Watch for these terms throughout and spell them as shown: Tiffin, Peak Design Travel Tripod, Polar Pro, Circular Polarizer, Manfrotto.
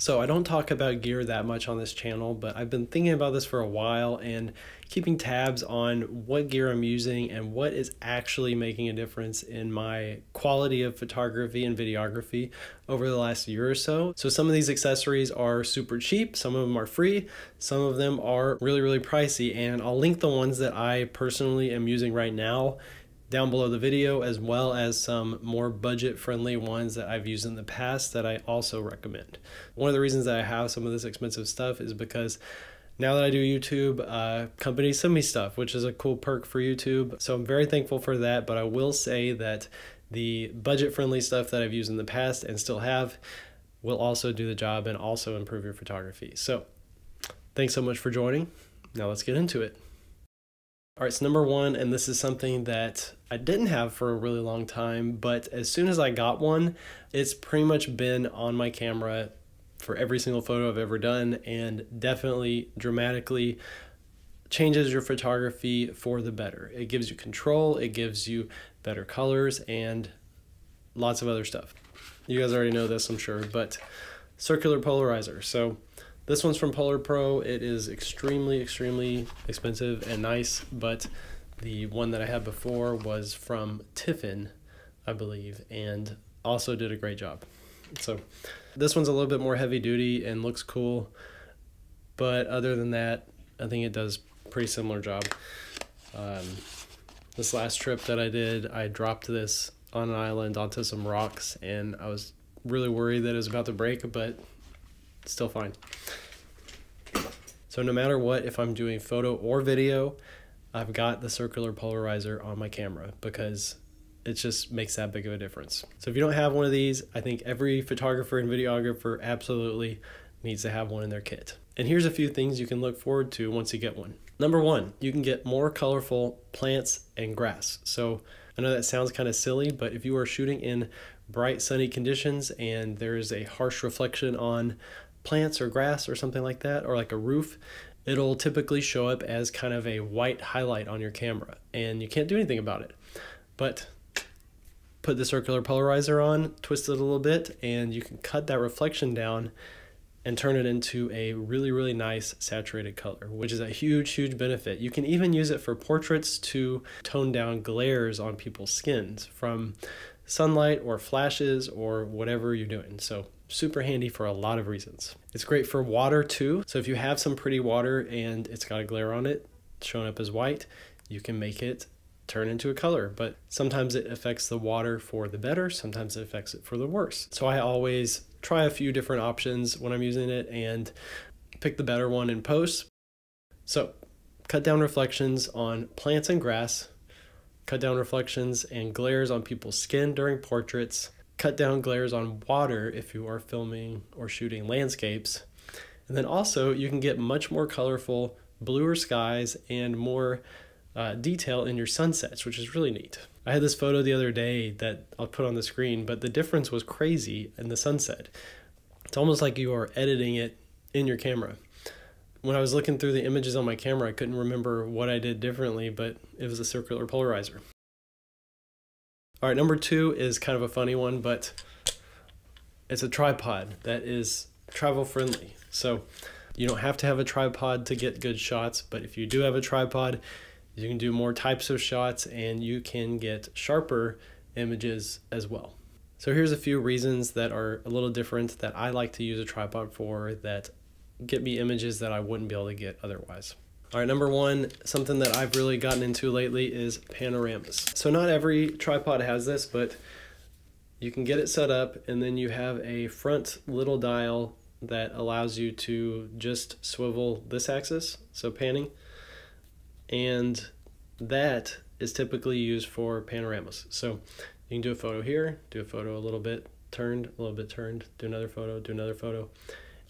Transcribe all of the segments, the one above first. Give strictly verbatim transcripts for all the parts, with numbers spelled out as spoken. So I don't talk about gear that much on this channel, but I've been thinking about this for a while and keeping tabs on what gear I'm using and what is actually making a difference in my quality of photography and videography over the last year or so. So some of these accessories are super cheap, some of them are free, some of them are really, really pricey, and I'll link the ones that I personally am using right now down below the video, as well as some more budget-friendly ones that I've used in the past that I also recommend. One of the reasons that I have some of this expensive stuff is because now that I do YouTube, uh, companies send me stuff, which is a cool perk for YouTube. So I'm very thankful for that, but I will say that the budget-friendly stuff that I've used in the past and still have will also do the job and also improve your photography. So thanks so much for joining. Now let's get into it. All right, so number one, and this is something that I didn't have for a really long time, but as soon as I got one, it's pretty much been on my camera for every single photo I've ever done, and definitely dramatically changes your photography for the better. It gives you control, it gives you better colors, and lots of other stuff. You guys already know this, I'm sure, but circular polarizer. So this one's from Polar Pro. It is extremely, extremely expensive and nice, but the one that I had before was from Tiffin, I believe, and also did a great job. So this one's a little bit more heavy duty and looks cool, but other than that, I think it does a pretty similar job. Um, this last trip that I did, I dropped this on an island onto some rocks, and I was really worried that it was about to break, but still fine. So no matter what, if I'm doing photo or video, I've got the circular polarizer on my camera because it just makes that big of a difference. So if you don't have one of these, I think every photographer and videographer absolutely needs to have one in their kit. And here's a few things you can look forward to once you get one. Number one, you can get more colorful plants and grass. So I know that sounds kind of silly, but if you are shooting in bright sunny conditions and there is a harsh reflection on plants or grass or something like that, or like a roof, it'll typically show up as kind of a white highlight on your camera, and you can't do anything about it. But put the circular polarizer on, twist it a little bit, and you can cut that reflection down and turn it into a really, really nice saturated color, which is a huge, huge benefit. You can even use it for portraits to tone down glares on people's skins from sunlight or flashes or whatever you're doing. So super handy for a lot of reasons. It's great for water too. So if you have some pretty water and it's got a glare on it, showing up as white, you can make it turn into a color, but sometimes it affects the water for the better, sometimes it affects it for the worse. So I always try a few different options when I'm using it and pick the better one in post. So cut down reflections on plants and grass, cut down reflections and glares on people's skin during portraits, cut down glares on water if you are filming or shooting landscapes. And then also you can get much more colorful bluer skies and more Uh, detail in your sunsets, which is really neat. I had this photo the other day that I'll put on the screen, but the difference was crazy in the sunset. It's almost like you are editing it in your camera. When I was looking through the images on my camera, I couldn't remember what I did differently, but it was a circular polarizer. All right, number two is kind of a funny one, but it's a tripod that is travel friendly. So you don't have to have a tripod to get good shots, but if you do have a tripod, you can do more types of shots and you can get sharper images as well. So here's a few reasons that are a little different that I like to use a tripod for, that get me images that I wouldn't be able to get otherwise. All right, number one, something that I've really gotten into lately is panoramas. So not every tripod has this, but you can get it set up and then you have a front little dial that allows you to just swivel this axis, so panning. And that is typically used for panoramas. So you can do a photo here, do a photo a little bit turned, a little bit turned, do another photo, do another photo.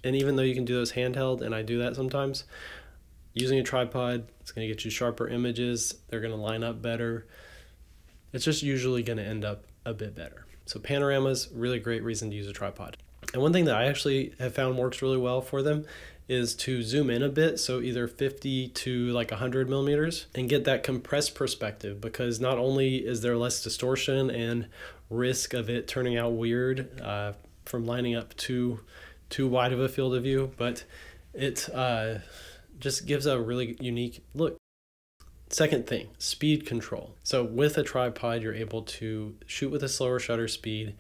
And even though you can do those handheld, and I do that sometimes, using a tripod, it's gonna get you sharper images, they're gonna line up better. It's just usually gonna end up a bit better. So panoramas, really great reason to use a tripod. And one thing that I actually have found works really well for them is to zoom in a bit, so either fifty to like one hundred millimeters, and get that compressed perspective, because not only is there less distortion and risk of it turning out weird uh, from lining up too too wide of a field of view, but it uh, just gives a really unique look. Second thing, speed control. So with a tripod, you're able to shoot with a slower shutter speed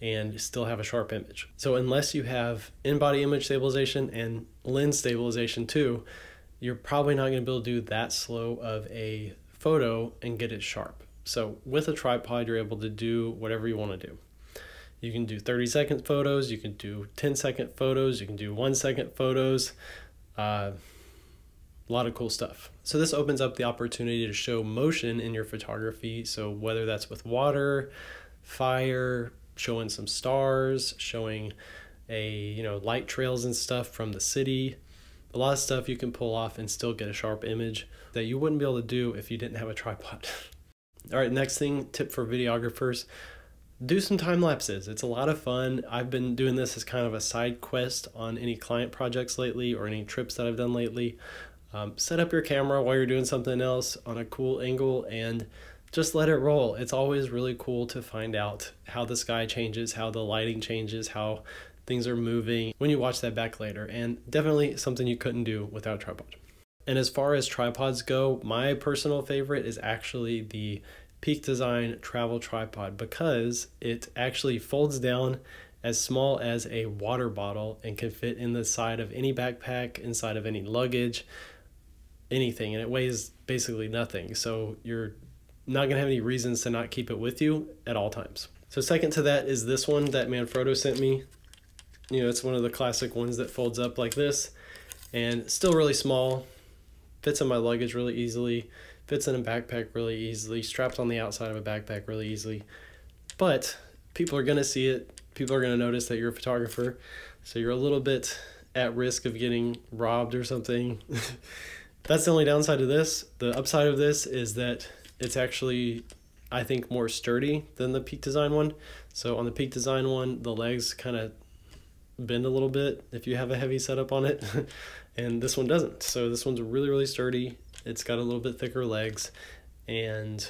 and still have a sharp image. So unless you have in-body image stabilization and lens stabilization too, you're probably not gonna be able to do that slow of a photo and get it sharp. So with a tripod, you're able to do whatever you wanna do. You can do thirty second photos, you can do ten second photos, you can do one second photos, uh, a lot of cool stuff. So this opens up the opportunity to show motion in your photography. So whether that's with water, fire, showing some stars, showing a, you know, light trails and stuff from the city, a lot of stuff you can pull off and still get a sharp image that you wouldn't be able to do if you didn't have a tripod. All right, next thing, tip for videographers, do some time lapses. It's a lot of fun. I've been doing this as kind of a side quest on any client projects lately or any trips that I've done lately. Um, set up your camera while you're doing something else on a cool angle and just let it roll. It's always really cool to find out how the sky changes, how the lighting changes, how things are moving when you watch that back later, and definitely something you couldn't do without a tripod. And as far as tripods go, my personal favorite is actually the Peak Design Travel Tripod because it actually folds down as small as a water bottle and can fit in the side of any backpack, inside of any luggage, anything, and it weighs basically nothing, so you're not gonna have any reasons to not keep it with you at all times. So second to that is this one that Manfrotto sent me. You know, it's one of the classic ones that folds up like this and still really small, fits in my luggage really easily, fits in a backpack really easily, strapped on the outside of a backpack really easily, but people are gonna see it, people are gonna notice that you're a photographer, so you're a little bit at risk of getting robbed or something. That's the only downside of this. The upside of this is that it's actually, I think, more sturdy than the Peak Design one. So on the Peak Design one, the legs kind of bend a little bit if you have a heavy setup on it, and this one doesn't. So this one's really, really sturdy. It's got a little bit thicker legs, and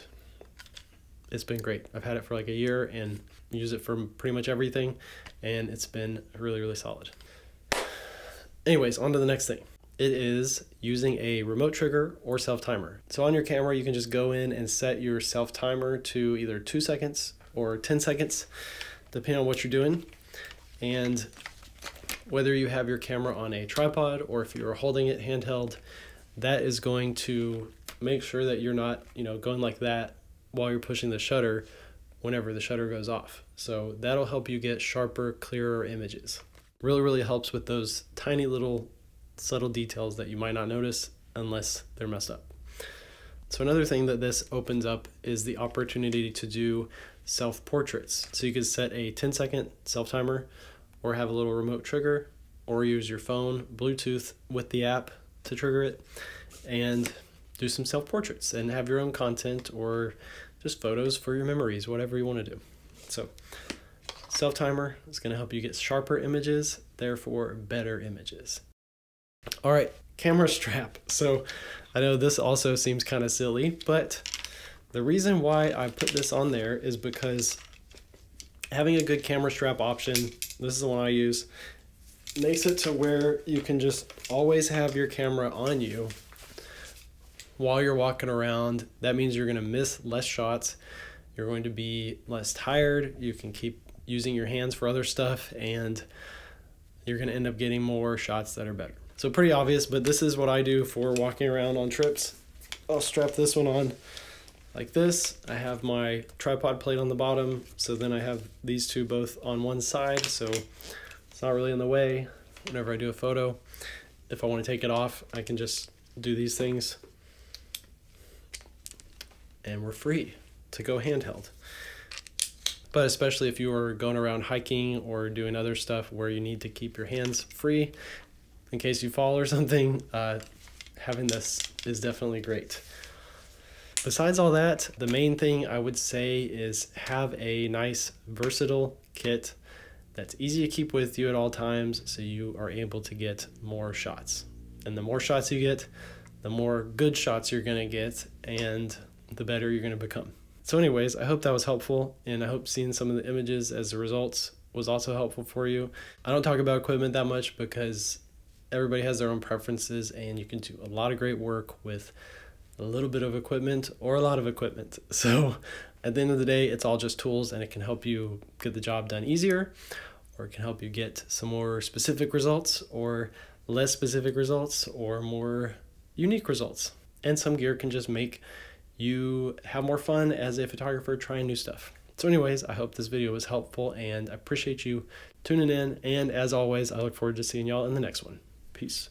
it's been great. I've had it for like a year and use it for pretty much everything, and it's been really, really solid. Anyways, on to the next thing. It is using a remote trigger or self-timer. So on your camera, you can just go in and set your self-timer to either two seconds or ten seconds, depending on what you're doing. And whether you have your camera on a tripod or if you're holding it handheld, that is going to make sure that you're not, you know, going like that while you're pushing the shutter whenever the shutter goes off. So that'll help you get sharper, clearer images. Really, really helps with those tiny little subtle details that you might not notice unless they're messed up. So another thing that this opens up is the opportunity to do self-portraits. So you could set a ten second self-timer or have a little remote trigger or use your phone, Bluetooth with the app to trigger it and do some self-portraits and have your own content or just photos for your memories, whatever you want to do. So self-timer is going to help you get sharper images, therefore better images. All right, camera strap. So I know this also seems kind of silly, but the reason why I put this on there is because having a good camera strap option, this is the one I use, makes it to where you can just always have your camera on you while you're walking around. That means you're going to miss less shots. You're going to be less tired. You can keep using your hands for other stuff, and you're going to end up getting more shots that are better. So pretty obvious, but this is what I do for walking around on trips. I'll strap this one on like this. I have my tripod plate on the bottom, so then I have these two both on one side, so it's not really in the way whenever I do a photo. If I want to take it off, I can just do these things, and we're free to go handheld. But especially if you are going around hiking or doing other stuff where you need to keep your hands free, in case you fall or something, uh, having this is definitely great. Besides all that, the main thing I would say is have a nice versatile kit that's easy to keep with you at all times so you are able to get more shots. And the more shots you get, the more good shots you're gonna get and the better you're gonna become. So anyways, I hope that was helpful, and I hope seeing some of the images as the results was also helpful for you. I don't talk about equipment that much because everybody has their own preferences, and you can do a lot of great work with a little bit of equipment or a lot of equipment. So at the end of the day, it's all just tools, and it can help you get the job done easier, or it can help you get some more specific results, or less specific results, or more unique results. And some gear can just make you have more fun as a photographer trying new stuff. So anyways, I hope this video was helpful, and I appreciate you tuning in. And as always, I look forward to seeing y'all in the next one. Peace.